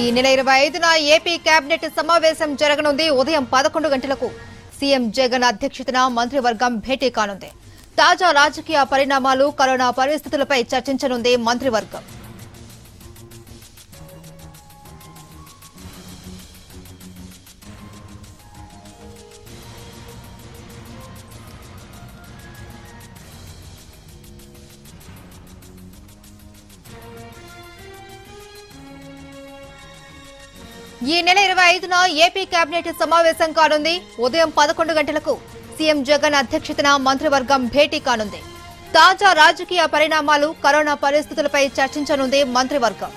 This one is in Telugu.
ఈ నెల 25న ఏపీ కేబినెట్ సమావేశం జరగనుంది. ఉదయం 11 గంటలకు సీఎం జగన్ అధ్యక్షతన మంత్రివర్గం భేటీ కానుంది. తాజా రాజకీయ పరిణామాలు, కరోనా పరిస్థితులపై చర్చించనుంది మంత్రివర్గం. ఈ నెల 25న ఏపీ కేబినెట్ సమావేశం కానుంది. ఉదయం 11 గంటలకు సీఎం జగన్ అధ్యక్షతన మంత్రివర్గం భేటీ కానుంది. తాజా రాజకీయ పరిణామాలు, కరోనా పరిస్థితులపై చర్చించనుంది మంత్రివర్గం.